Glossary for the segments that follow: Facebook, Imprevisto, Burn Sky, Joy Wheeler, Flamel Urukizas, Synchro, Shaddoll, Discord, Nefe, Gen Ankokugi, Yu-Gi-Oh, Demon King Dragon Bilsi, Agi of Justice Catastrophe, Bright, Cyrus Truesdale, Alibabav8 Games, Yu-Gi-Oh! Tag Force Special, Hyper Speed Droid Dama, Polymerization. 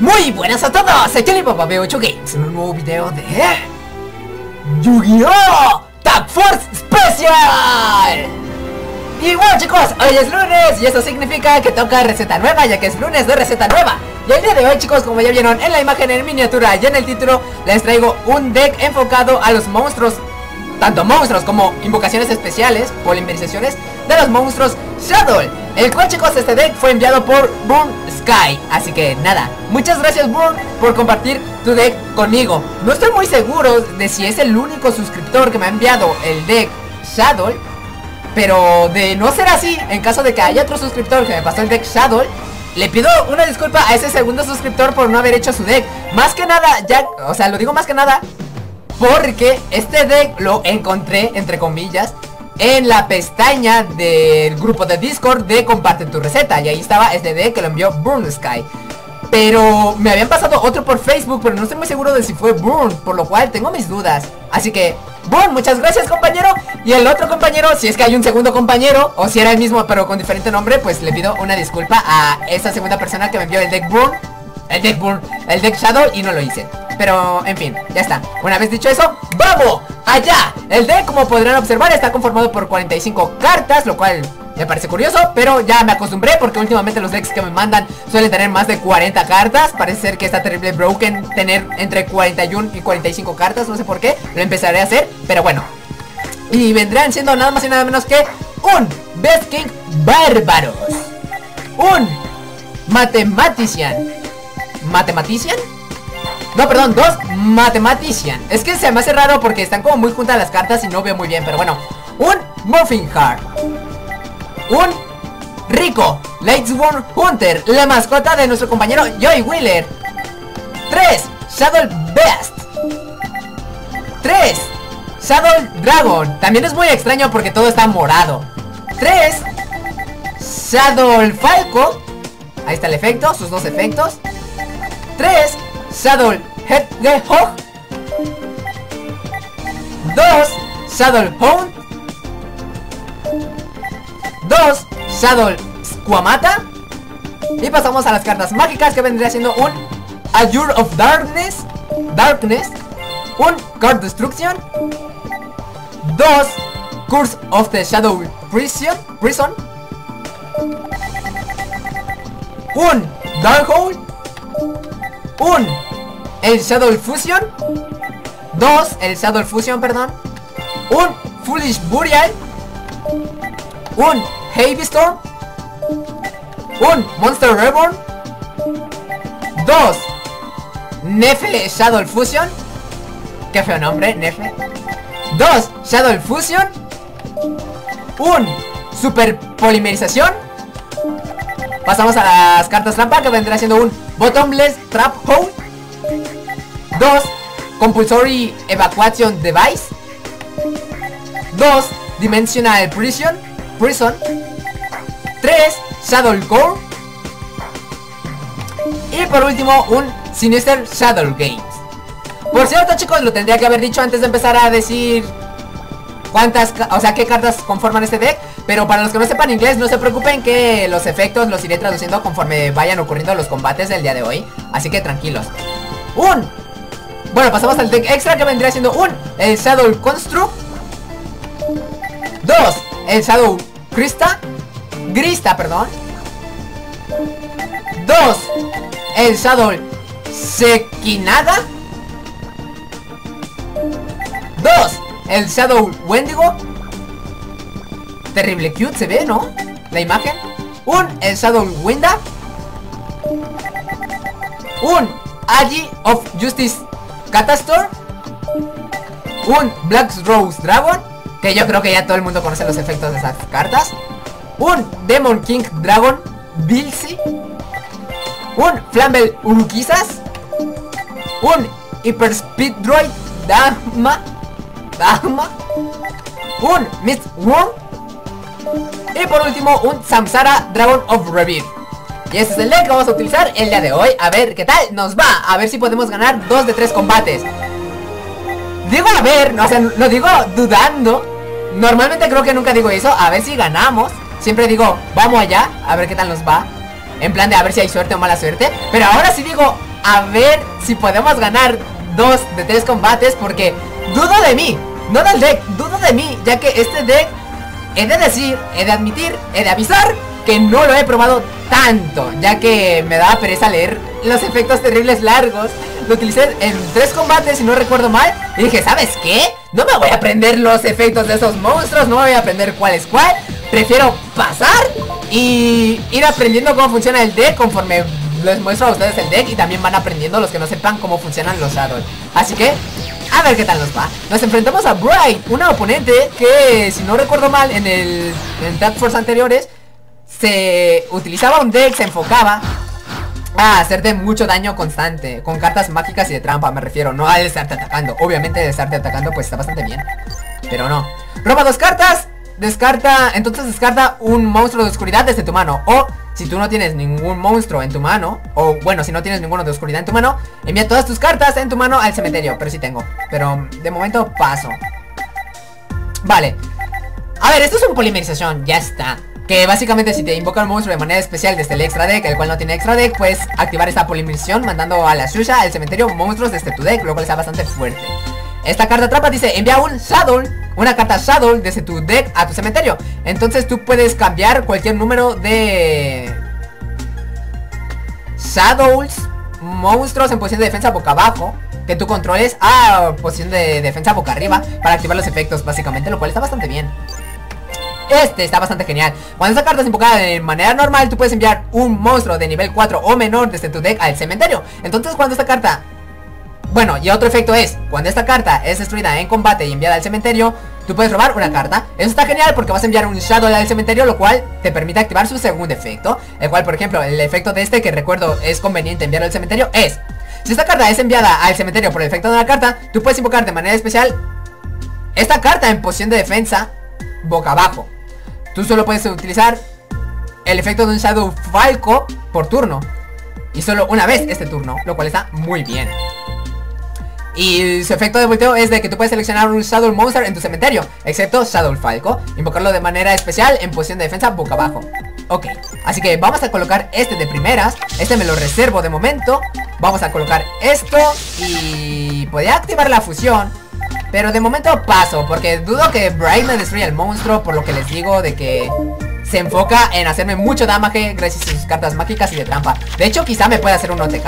Muy buenas a todos, soy Alibabav8 Games en un nuevo video de Yu-Gi-Oh! Tag Force Special. Y bueno chicos, hoy es lunes y eso significa que toca receta nueva, ya que es lunes de receta nueva. Y el día de hoy chicos, como ya vieron en la imagen en miniatura y en el título, les traigo un deck enfocado a los monstruos, tanto monstruos como invocaciones especiales, polimerizaciones de los monstruos Shaddoll, el cual chicos este deck fue enviado por Burn Sky. Así que nada, muchas gracias Burn por compartir tu deck conmigo. No estoy muy seguro de si es el único suscriptor que me ha enviado el deck Shaddoll, pero de no ser así, en caso de que haya otro suscriptor que me pasó el deck Shaddoll, le pido una disculpa a ese segundo suscriptor por no haber hecho su deck. Más que nada, ya, o sea, lo digo más que nada porque este deck lo encontré, entre comillas, en la pestaña del grupo de Discord de Comparte tu receta, y ahí estaba este deck que lo envió Burn Sky. Pero me habían pasado otro por Facebook, pero no estoy muy seguro de si fue Burn, por lo cual tengo mis dudas. Así que Burn, muchas gracias compañero. Y el otro compañero, si es que hay un segundo compañero, o si era el mismo pero con diferente nombre, pues le pido una disculpa a esa segunda persona que me envió el deck Burn, el deck Shaddoll, y no lo hice. Pero, en fin, ya está. Una vez dicho eso, ¡vamos allá! El deck, como podrán observar, está conformado por 45 cartas, lo cual me parece curioso, pero ya me acostumbré porque últimamente los decks que me mandan suelen tener más de 40 cartas. Parece ser que está terrible broken tener entre 41 y 45 cartas, no sé por qué, lo empezaré a hacer, pero bueno. Y vendrán siendo nada más y nada menos que un Best King Bárbaros, un Matematician. No, perdón, dos Matematician. Es que se me hace raro porque están como muy juntas las cartas y no veo muy bien, pero bueno. Un Muffin Heart, un Rico Lightsworn Hunter, la mascota de nuestro compañero Joy Wheeler. 3 Shaddoll Beast, 3 Shaddoll Dragon. También es muy extraño porque todo está morado. 3 Shaddoll Falco. Ahí está el efecto, sus dos efectos. 3 Shaddoll Hedgehog, 2 Shaddoll Hound, 2 Shaddoll Squamata. Y pasamos a las cartas mágicas, que vendría siendo un Allure of Darkness, un Card Destruction, 2 Curse of the Shadow Prison, un Dark Hole, un el Shaddoll Fusion, 2 el Shaddoll Fusion, perdón, un Foolish Burial, un Heavy Storm, un Monster Reborn, 2 Nefe Shaddoll Fusion. Qué feo nombre, Nefe. 2 Shaddoll Fusion, un Super Polimerización. Pasamos a las cartas trampa, que vendrá siendo un Bottomless Trap Hole, 2 Compulsory Evacuation Device, 2 Dimensional Prison, 3 Shaddoll Core, y por último un Sinister Shaddoll Games. Por cierto chicos, lo tendría que haber dicho antes de empezar a decir cuántas, o sea, qué cartas conforman este deck. Pero para los que no sepan inglés, no se preocupen, que los efectos los iré traduciendo conforme vayan ocurriendo los combates del día de hoy. Así que tranquilos. Bueno, pasamos al deck extra, que vendría siendo un el Shaddoll Construct, 2 el Shaddoll Grista, perdón, 2 el Shaddoll Sekinada, 2 el Shaddoll Wendigo. Terrible cute se ve, ¿no? La imagen. Un el Shaddoll Winda, un Agi of Justice Catastrophe, un Black Rose Dragon, que yo creo que ya todo el mundo conoce los efectos de esas cartas, un Demon King Dragon Bilsi, un Flamel Urukizas, un Hyper Speed Droid Dama, un Mist Worm, y por último un Samsara Dragon of Rebirth. Y este es el deck que vamos a utilizar el día de hoy. A ver qué tal nos va, a ver si podemos ganar 2 de 3 combates. Digo a ver, no, o sea, lo digo dudando. Normalmente creo que nunca digo eso, a ver si ganamos. Siempre digo, vamos allá, a ver qué tal nos va, en plan de a ver si hay suerte o mala suerte. Pero ahora sí digo, a ver si podemos ganar 2 de 3 combates, porque dudo de mí, no del deck, dudo de mí, ya que este deck, he de decir, he de admitir, he de avisar que no lo he probado tanto, ya que me daba pereza leer los efectos terribles largos. Lo utilicé en 3 combates, si no recuerdo mal, y dije, ¿sabes qué? No me voy a aprender los efectos de esos monstruos, no me voy a aprender cuál es cuál. Prefiero pasar y ir aprendiendo cómo funciona el deck conforme les muestro a ustedes el deck, y también van aprendiendo los que no sepan cómo funcionan los Shaddoll. Así que, a ver qué tal nos va. Nos enfrentamos a Bright, una oponente que, si no recuerdo mal, en Tag Force anteriores, se utilizaba un deck, se enfocaba a hacerte mucho daño constante con cartas mágicas y de trampa, me refiero. No al estarte atacando, obviamente de estarte atacando pues está bastante bien, pero no. Roba 2 cartas, descarta. Entonces descarta un monstruo de oscuridad desde tu mano, o si tú no tienes ningún monstruo en tu mano, o bueno, si no tienes ninguno de oscuridad en tu mano, envía todas tus cartas en tu mano al cementerio. Pero sí tengo, pero de momento paso. Vale, a ver, esto es un polimerización, ya está. Que básicamente si te invoca un monstruo de manera especial desde el extra deck, el cual no tiene extra deck, puedes activar esta polimerización mandando a la Shusha al cementerio monstruos desde tu deck, lo cual está bastante fuerte. Esta carta trampa dice, envía un Shaddoll, una carta Shaddoll desde tu deck a tu cementerio. Entonces tú puedes cambiar cualquier número de Shaddolls, monstruos en posición de defensa boca abajo, que tú controles, a posición de defensa boca arriba, para activar los efectos básicamente, lo cual está bastante bien. Este está bastante genial. Cuando esta carta es invocada de manera normal, tú puedes enviar un monstruo de nivel 4 o menor desde tu deck al cementerio. Entonces cuando esta carta, bueno, y otro efecto es, cuando esta carta es destruida en combate y enviada al cementerio, tú puedes robar una carta. Eso está genial porque vas a enviar un Shaddoll al cementerio, lo cual te permite activar su segundo efecto, el cual, por ejemplo, el efecto de este, que recuerdo es conveniente enviarlo al cementerio, es, si esta carta es enviada al cementerio por el efecto de una carta, tú puedes invocar de manera especial esta carta en posición de defensa boca abajo. Tú solo puedes utilizar el efecto de un Shadow Falco por turno, y solo una vez este turno, lo cual está muy bien. Y su efecto de volteo es de que tú puedes seleccionar un Shadow Monster en tu cementerio, excepto Shadow Falco, invocarlo de manera especial en posición de defensa boca abajo. Ok, así que vamos a colocar este de primeras. Este me lo reservo de momento. Vamos a colocar esto y podría activar la fusión, pero de momento paso, porque dudo que Bright me destruya el monstruo, por lo que les digo de que se enfoca en hacerme mucho damage gracias a sus cartas mágicas y de trampa. De hecho, quizá me pueda hacer un OTK.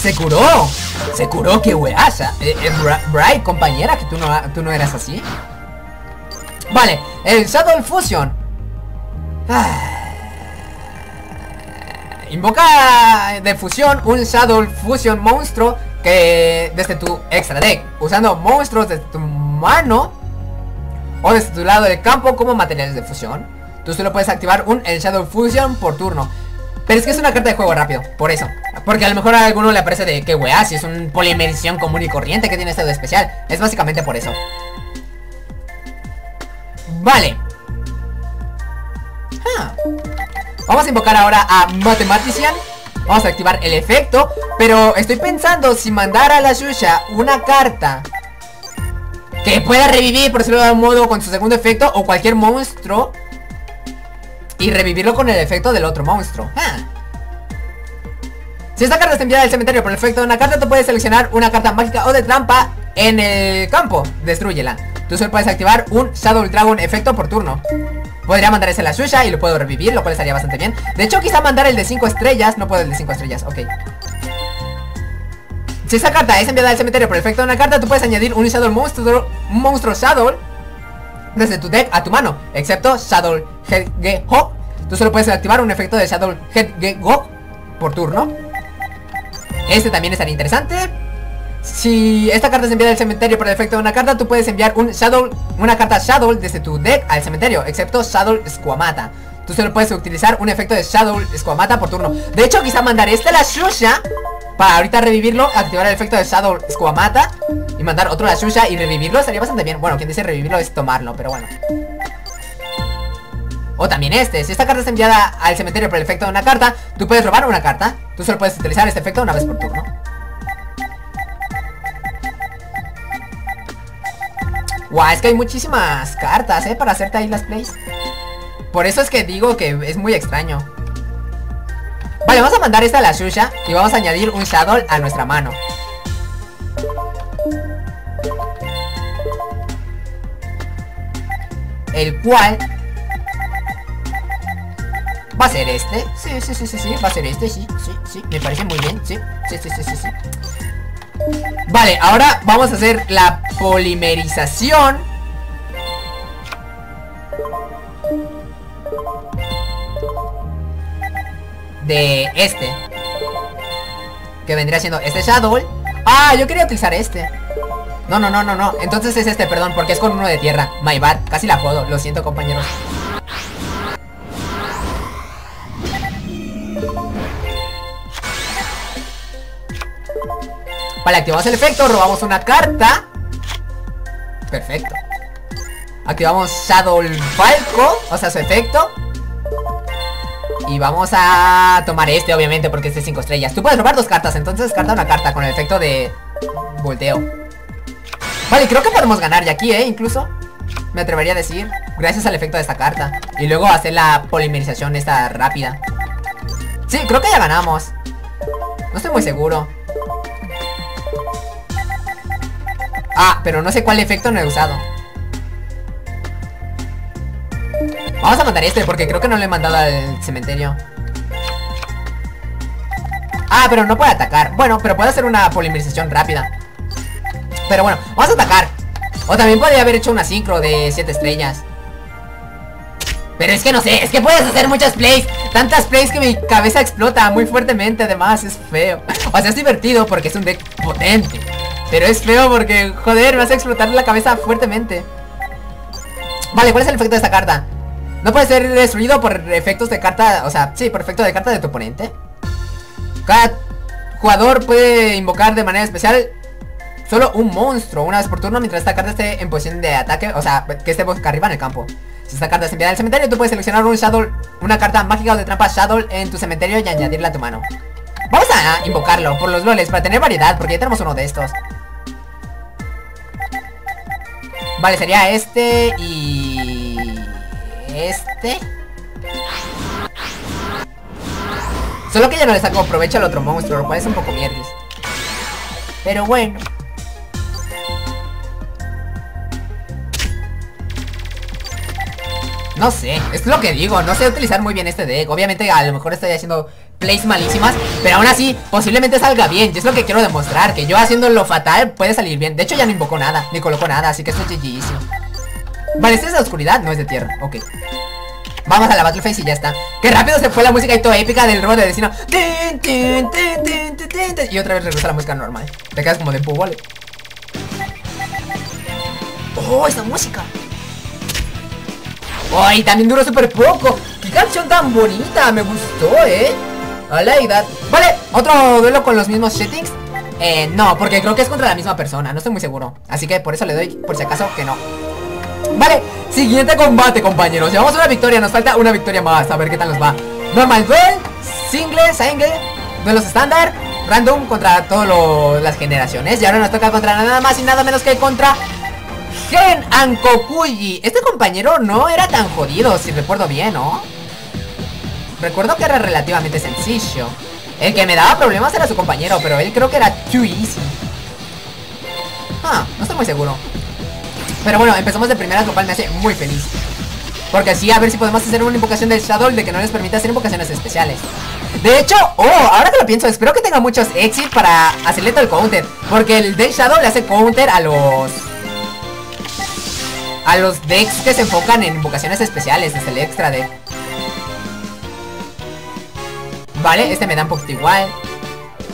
¡Se curó! ¡Se curó! ¡Qué weasa! Bright, compañera, que tú no eras así. Vale, el Shadow Fusion. Invoca de fusión un Shadow Fusion monstruo que desde tu extra deck, usando monstruos de tu mano o desde tu lado del campo como materiales de fusión. Tú solo puedes activar el Shadow Fusion por turno. Pero es que es una carta de juego rápido, por eso. Porque a lo mejor a alguno le parece de que weá, si es un polimerización común y corriente que tiene este de especial. Es básicamente por eso. Vale. Vamos a invocar ahora a Mathematician. Vamos a activar el efecto, pero estoy pensando si mandar a la Shusha una carta que pueda revivir, por decirlo de algún modo, con su segundo efecto, o cualquier monstruo, y revivirlo con el efecto del otro monstruo. Si esta carta está enviada al cementerio por el efecto de una carta, tú puedes seleccionar una carta mágica o de trampa en el campo, destrúyela. Tú solo puedes activar un Shadow Dragon efecto por turno. Podría mandar ese a la Shusha y lo puedo revivir, lo cual estaría bastante bien. De hecho, quizá mandar el de 5 estrellas. No puedo el de 5 estrellas, ok. Si esa carta es enviada al cementerio por el efecto de una carta, tú puedes añadir un Shadow Monstruo, un monstruo Shadow desde tu deck a tu mano, excepto Shadow Hedgehog. Tú solo puedes activar un efecto de Shadow Hedgehog por turno. Este también estaría interesante. Si esta carta es enviada al cementerio por el efecto de una carta, tú puedes enviar una carta Shadow desde tu deck al cementerio, excepto Shadow Squamata. Tú solo puedes utilizar un efecto de Shadow Squamata por turno. De hecho, quizá mandar este a la Shusha para ahorita revivirlo, activar el efecto de Shadow Squamata y mandar otro a la Shusha y revivirlo, estaría bastante bien. Bueno, quien dice revivirlo es tomarlo, pero bueno. O también este, si esta carta es enviada al cementerio por el efecto de una carta, tú puedes robar una carta. Tú solo puedes utilizar este efecto una vez por turno. Guau, es que hay muchísimas cartas, para hacerte ahí las plays. Por eso es que digo que es muy extraño. Vale, vamos a mandar esta a la Shusha y vamos a añadir un Shaddoll a nuestra mano. El cual va a ser este. Sí, sí, sí, sí, sí, va a ser este, sí, sí, sí. Me parece muy bien, sí, sí, sí, sí, sí, sí. Vale, ahora vamos a hacer la polimerización. De este. Que vendría siendo este Shaddoll. Ah, yo quería utilizar este. No, no, no, no, no. Entonces es este, perdón, porque es con uno de tierra. My bad, casi la jodo, lo siento, compañeros. Vale, activamos el efecto, robamos una carta. Perfecto. Activamos Shaddoll Falco, o sea, su efecto. Y vamos a tomar este, obviamente, porque este es 5 estrellas. Tú puedes robar 2 cartas, entonces descarta una carta con el efecto de volteo. Vale, creo que podemos ganar ya aquí, incluso. Me atrevería a decir, gracias al efecto de esta carta. Y luego hacer la polimerización esta rápida. Sí, creo que ya ganamos. No estoy muy seguro. Ah, pero no sé cuál efecto no he usado. Vamos a mandar este porque creo que no lo he mandado al cementerio. Ah, pero no puede atacar. Bueno, pero puede hacer una polimerización rápida. Pero bueno, vamos a atacar. O también podría haber hecho una sincro de 7 estrellas. Pero es que no sé, es que puedes hacer muchas plays. Tantas plays que mi cabeza explota muy fuertemente. Además, es feo. O sea, es divertido porque es un deck potente. Pero es feo porque, joder, me hace explotar la cabeza fuertemente. Vale, ¿cuál es el efecto de esta carta? No puede ser destruido por efectos de carta. O sea, sí, por efecto de carta de tu oponente. Cada jugador puede invocar de manera especial solo un monstruo una vez por turno mientras esta carta esté en posición de ataque. O sea, que esté boca arriba en el campo. Si esta carta es enviada al cementerio, tú puedes seleccionar un Shaddoll, una carta mágica o de trampa Shaddoll en tu cementerio y añadirla a tu mano. Vamos a invocarlo por los loles para tener variedad, porque ya tenemos uno de estos. Vale, sería este y... este. Solo que ya no le saco provecho al otro monstruo, lo cual es un poco mierdes. Pero bueno. No sé, es lo que digo, no sé utilizar muy bien este deck. Obviamente a lo mejor estoy haciendo plays malísimas, pero aún así posiblemente salga bien, y es lo que quiero demostrar, que yo haciendo lo fatal puede salir bien. De hecho ya no invocó nada, ni colocó nada, así que esto es GGísimo. Vale, este es de oscuridad, no es de tierra, ok. Vamos a la Battleface y ya está. Qué rápido se fue la música y toda épica del robo de vecino. Y otra vez regresa la música normal. Te quedas como de vale. Oh, esa música. ¡Ay! También duró súper poco. ¡Qué canción tan bonita! Me gustó, I like that. Vale, otro duelo con los mismos settings. No, porque creo que es contra la misma persona. No estoy muy seguro, así que por eso le doy, por si acaso, que no. Vale, siguiente combate, compañeros. Llevamos una victoria, nos falta una victoria más. A ver qué tal nos va. Normal duel, single, duelos estándar, random contra todas las generaciones. Y ahora nos toca contra nada más y nada menos que contra Gen Ankokugi. Este compañero no era tan jodido, si recuerdo bien, ¿no? Recuerdo que era relativamente sencillo. El que me daba problemas era su compañero, pero él creo que era too easy. No estoy muy seguro. Pero bueno, empezamos de primera, lo cual me hace muy feliz. Porque así a ver si podemos hacer una invocación del Shaddoll de que no les permita hacer invocaciones especiales. De hecho, ahora que lo pienso, espero que tenga muchos exits para hacerle todo el counter. Porque el del Shaddoll le hace counter a los... a los decks que se enfocan en invocaciones especiales. Es el extra deck. Vale, este me da un poquito igual.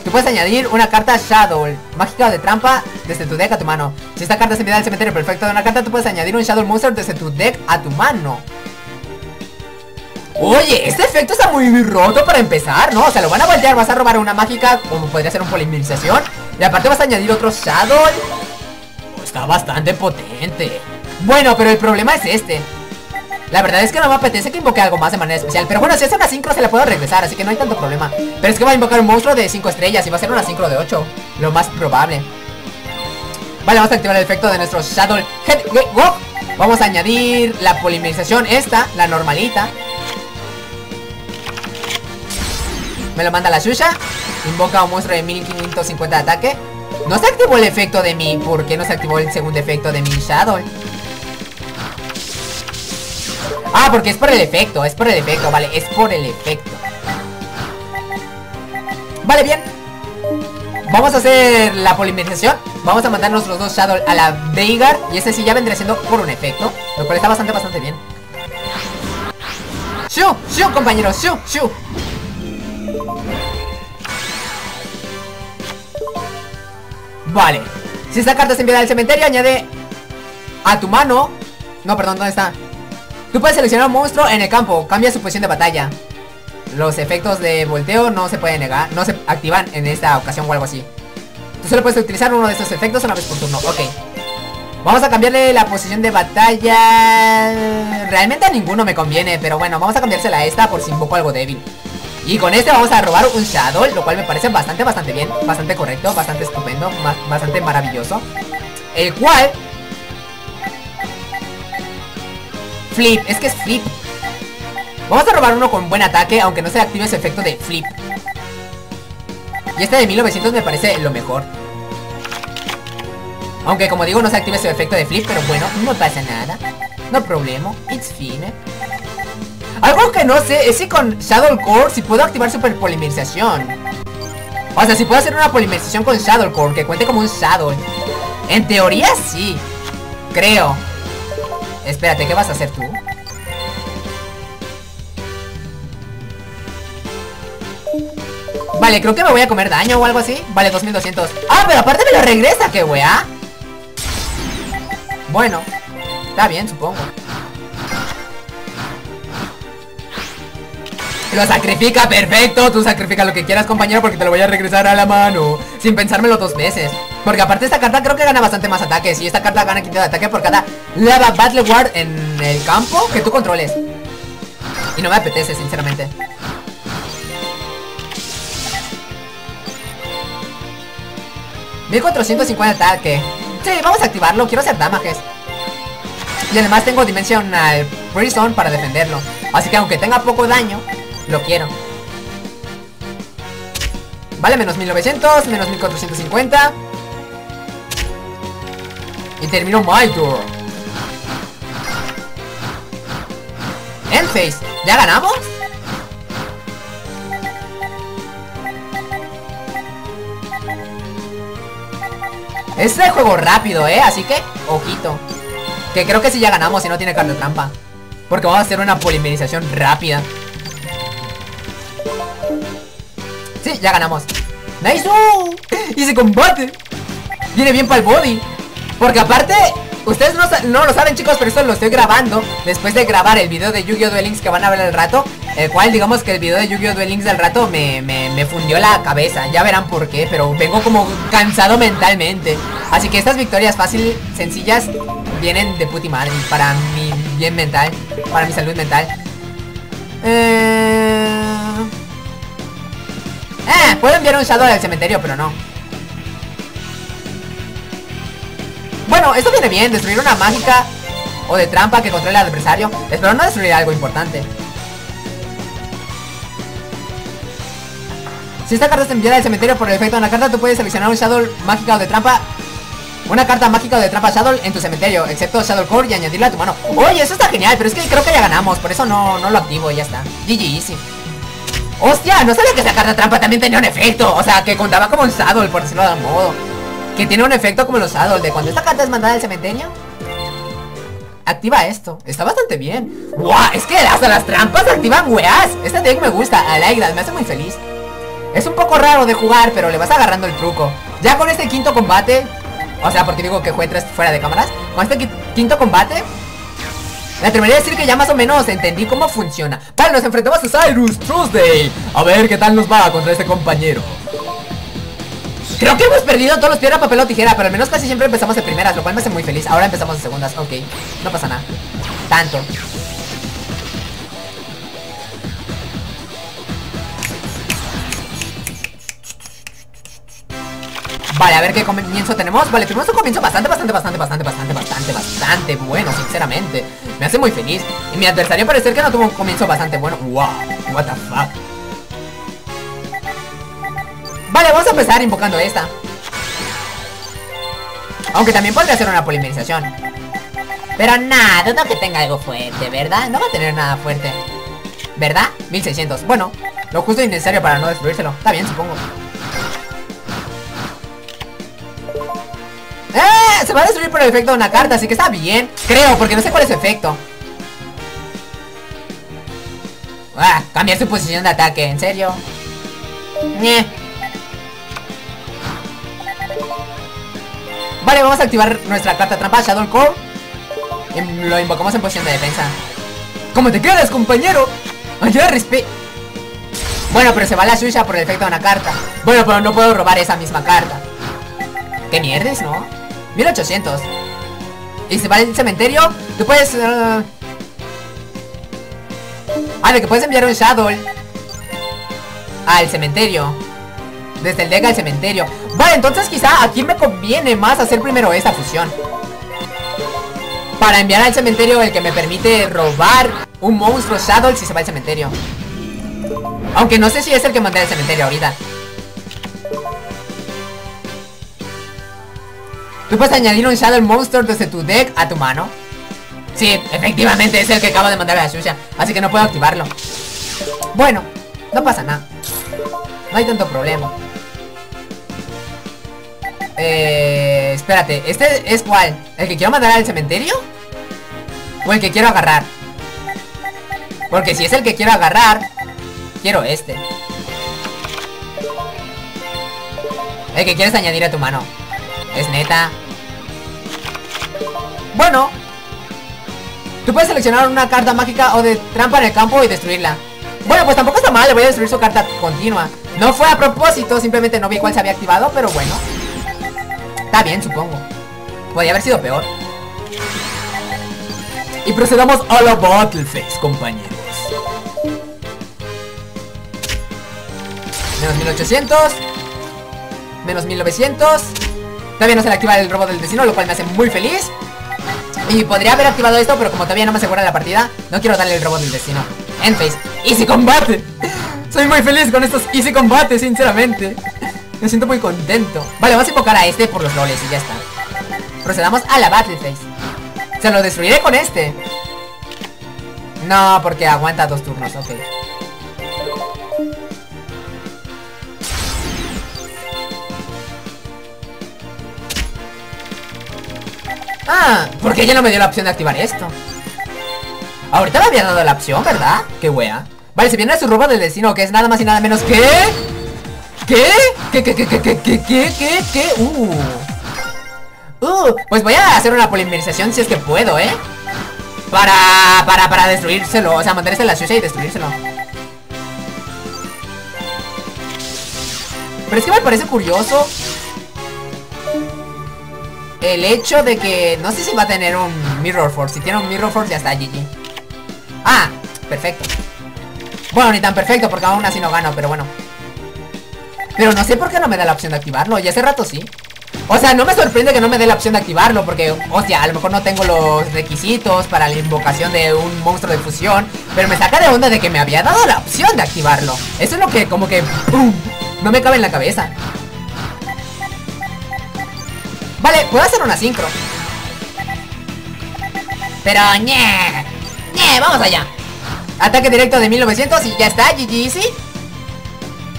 Tú puedes añadir una carta Shaddoll mágica o de trampa desde tu deck a tu mano. Si esta carta se envía al cementerio perfecto de una carta, tú puedes añadir un Shaddoll Monster desde tu deck a tu mano. Oye, este efecto está muy roto para empezar, ¿no? O sea, lo van a voltear, vas a robar una mágica, como podría ser un polimerización, y aparte vas a añadir otro Shaddoll. Está bastante potente. Bueno, pero el problema es este. La verdad es que no me apetece que invoque algo más de manera especial. Pero bueno, si hace una sincro se la puedo regresar, así que no hay tanto problema. Pero es que va a invocar un monstruo de 5 estrellas y va a ser una sincro de 8, lo más probable. Vale, vamos a activar el efecto de nuestro Shaddoll. Vamos a añadir la polimerización esta, la normalita. Me lo manda la Shusha. Invoca un monstruo de 1550 de ataque. No se activó el efecto de mi... ¿Por qué no se activó el segundo efecto de mi Shaddoll? Ah, porque es por el efecto. Es por el efecto, vale. Es por el efecto. Vale, bien. Vamos a hacer la polimerización. Vamos a mandar nuestros dos Shaddoll a la Veigar. Y este sí ya vendrá siendo por un efecto, lo cual está bastante bien. ¡Shu! ¡Shu, compañeros! ¡Shu! ¡Shu! Vale. Si esta carta se enviada al cementerio, añade a tu mano... No, perdón, ¿dónde está? Tú puedes seleccionar un monstruo en el campo. Cambia su posición de batalla. Los efectos de volteo no se pueden negar. No se activan en esta ocasión o algo así. Tú solo puedes utilizar uno de estos efectos una vez por turno. Ok. Vamos a cambiarle la posición de batalla. Realmente a ninguno me conviene, pero bueno, vamos a cambiársela a esta por si invoco algo débil. Y con este vamos a robar un Shaddoll, lo cual me parece bastante bien. Bastante correcto, bastante estupendo, bastante maravilloso. El cual... Flip, es que es flip. Vamos a robar uno con buen ataque, aunque no se le active ese efecto de flip. Y este de 1900 me parece lo mejor. Aunque como digo no se active su efecto de flip, pero bueno, no pasa nada. No problema, it's fine. Algo que no sé es si con Shaddoll Core si puedo activar super polimerización. O sea, si puedo hacer una polimerización con Shaddoll Core que cuente como un Shaddoll. En teoría sí. Creo. Espérate, ¿qué vas a hacer tú? Vale, creo que me voy a comer daño o algo así. Vale, 2200. Ah, pero aparte me lo regresa, qué weá. Bueno, está bien, supongo. Lo sacrifica, perfecto. Tú sacrifica lo que quieras, compañero, porque te lo voy a regresar a la mano sin pensármelo dos veces. Porque aparte esta carta creo que gana bastante más ataques. Y esta carta gana 5 de ataque por cada lava battle ward en el campo que tú controles. Y no me apetece, sinceramente. $1450 ataque. Sí, vamos a activarlo, quiero hacer damages. Y además tengo Dimensional Prison para defenderlo. Así que aunque tenga poco daño, lo quiero. Vale, menos 1900, menos 1450. Y termino my tour. Endphase, ¿ya ganamos? Es de juego rápido, así que, ojito. Que creo que sí ya ganamos si no tiene carta trampa. Porque vamos a hacer una polimerización rápida. Sí, ya ganamos. ¡Nice! ¡Oh! Y se combate. Viene bien para el body. Porque aparte, ustedes no lo saben, chicos, pero esto lo estoy grabando después de grabar el video de Yu-Gi-Oh! Duel Links que van a ver al rato. El cual, digamos que el video de Yu-Gi-Oh! Duel Links del rato me fundió la cabeza. Ya verán por qué, pero vengo como cansado mentalmente. Así que estas victorias fácil, sencillas, vienen de puti madre. Para mi bien mental, para mi salud mental. Puedo enviar un Shaddoll al cementerio, pero no. Bueno, esto viene bien. Destruir una mágica o de trampa que controle al adversario. Espero no destruir algo importante. Si esta carta está enviada al cementerio por el efecto de una carta, tú puedes seleccionar un Shaddoll mágica o de trampa. Una carta mágica o de trampa Shaddoll en tu cementerio, excepto Shaddoll Core, y añadirla a tu mano. Oye, eso está genial, pero es que creo que ya ganamos. Por eso no lo activo y ya está. GG, easy. Hostia, no sabía que esta carta trampa también tenía un efecto. O sea, que contaba como un Shaddoll, por decirlo de algún modo. Que tiene un efecto como los Shaddoll de cuando esta carta es mandada al cementerio. Activa esto, está bastante bien. ¡Guau! Es que hasta las trampas activan weas. Esta deck me gusta, I like that, me hace muy feliz. Es un poco raro de jugar, pero le vas agarrando el truco. Ya con este quinto combate, o sea, porque digo que jugué 3 fuera de cámaras. Con este quinto combate me atrevería a decir que ya más o menos entendí cómo funciona. Vale, nos enfrentamos a Cyrus Truesdale. A ver qué tal nos va contra este compañero. Creo que hemos perdido todos los piedra, papel o tijera, pero al menos casi siempre empezamos en primeras, lo cual me hace muy feliz. Ahora empezamos en segundas, ok, no pasa nada. Tanto. Vale, a ver qué comienzo tenemos. Vale, tuvimos un comienzo bastante bueno, sinceramente. Me hace muy feliz. Y mi adversario parece que no tuvo un comienzo bastante bueno. Wow, what the fuck. Vale, vamos a empezar invocando esta. Aunque también podría hacer una polimerización. Pero nada, dudo que tenga algo fuerte, ¿verdad? No va a tener nada fuerte, ¿verdad? 1600, bueno, lo justo y necesario para no destruírselo. Está bien, supongo. Se va a destruir por el efecto de una carta, así que está bien. Creo, porque no sé cuál es su efecto. Ah, cambiar su posición de ataque, ¿en serio? Vale, vamos a activar nuestra carta trampa, Shaddoll Core. Lo invocamos en posición de defensa. ¿Cómo te quedas, compañero? Ayuda, respeto. Bueno, pero se va la suya por el efecto de una carta. Bueno, pero no puedo robar esa misma carta. ¿Qué mierdes, no? 1800. Y se va al cementerio. Tú puedes... de que puedes enviar un Shaddoll al cementerio. Desde el deck al cementerio. Vale, entonces quizá aquí me conviene más hacer primero esta fusión. Para enviar al cementerio el que me permite robar un monstruo Shaddoll si se va al cementerio. Aunque no sé si es el que mantiene el cementerio ahorita. Tú puedes añadir un Shaddoll Monster desde tu deck a tu mano. Sí, efectivamente es el que acabo de mandar a la Shusha. Así que no puedo activarlo. Bueno, no pasa nada. No hay tanto problema. Espérate, ¿este es cuál? ¿El que quiero mandar al cementerio? ¿O el que quiero agarrar? Porque si es el que quiero agarrar, quiero este. El que quieres añadir a tu mano. Es neta. Bueno, tú puedes seleccionar una carta mágica o de trampa en el campo y destruirla. Bueno, pues tampoco está mal, le voy a destruir su carta continua. No fue a propósito, simplemente no vi cuál se había activado, pero bueno. Está bien, supongo. Podría haber sido peor. Y procedamos a la Battleface, compañeros. Menos 1800. Menos 1900. Todavía no se le activa el robo del vecino, lo cual me hace muy feliz. Y podría haber activado esto, pero como todavía no me asegura la partida, no quiero darle el robot del destino. Endphase, Easy Combate. Soy muy feliz con estos Easy Combate, sinceramente. Me siento muy contento. Vale, vamos a invocar a este por los roles y ya está. Procedamos a la Battleface. Se lo destruiré con este. No, porque aguanta dos turnos, ok. Ah, ¿por qué ya no me dio la opción de activar esto? Ahorita me había dado la opción, ¿verdad? Qué wea. Vale, se viene a su robo del destino, que es nada más y nada menos que... ¿Qué? ¿Qué? Pues voy a hacer una polimerización si es que puedo, ¿eh? Para destruírselo. O sea, mandarse la suya y destruírselo. Pero es que me parece curioso el hecho de que... No sé si va a tener un Mirror Force. Si tiene un Mirror Force ya está, GG. Ah, perfecto. Bueno, ni tan perfecto porque aún así no gano, pero bueno. Pero no sé por qué no me da la opción de activarlo. Y hace rato sí. O sea, no me sorprende que no me dé la opción de activarlo, porque, hostia, a lo mejor no tengo los requisitos para la invocación de un monstruo de fusión. Pero me saca de onda de que me había dado la opción de activarlo. Eso es lo que como que... ¡pum! No me cabe en la cabeza. Vale, puedo hacer una sincro. Pero, vamos allá. Ataque directo de 1900 y ya está, GG, sí.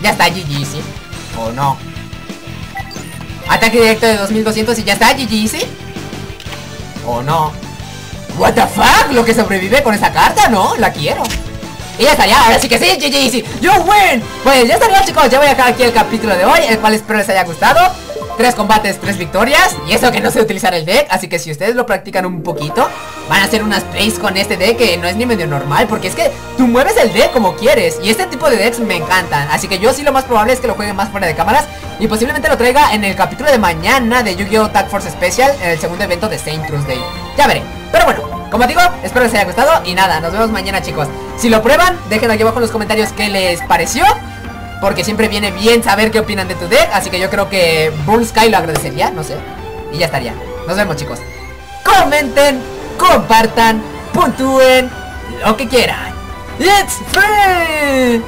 Ya está, GG, sí. O no. Ataque directo de 2200 y ya está, GG, sí. O no. What the fuck, lo que sobrevive con esa carta, no, la quiero. Y ya estaría, ahora sí que sí, GG, sí. You win. Pues ya estaría, chicos, ya voy a dejar aquí el capítulo de hoy, el cual espero les haya gustado. 3 combates, 3 victorias. Y eso que no sé utilizar el deck, así que si ustedes lo practican un poquito, van a hacer unas plays con este deck que no es ni medio normal, porque es que tú mueves el deck como quieres. Y este tipo de decks me encantan, así que yo sí lo más probable es que lo juegue más fuera de cámaras. Y posiblemente lo traiga en el capítulo de mañana de Yu-Gi-Oh! Tag Force Special, en el segundo evento de Saint Tuesday. Ya veré, pero bueno, como digo, espero les haya gustado. Y nada, nos vemos mañana, chicos. Si lo prueban, dejen aquí abajo en los comentarios qué les pareció, porque siempre viene bien saber qué opinan de tu deck. Así que yo creo que Burn Sky lo agradecería, no sé. Y ya estaría. Nos vemos, chicos. Comenten, compartan, puntúen, lo que quieran. It's free.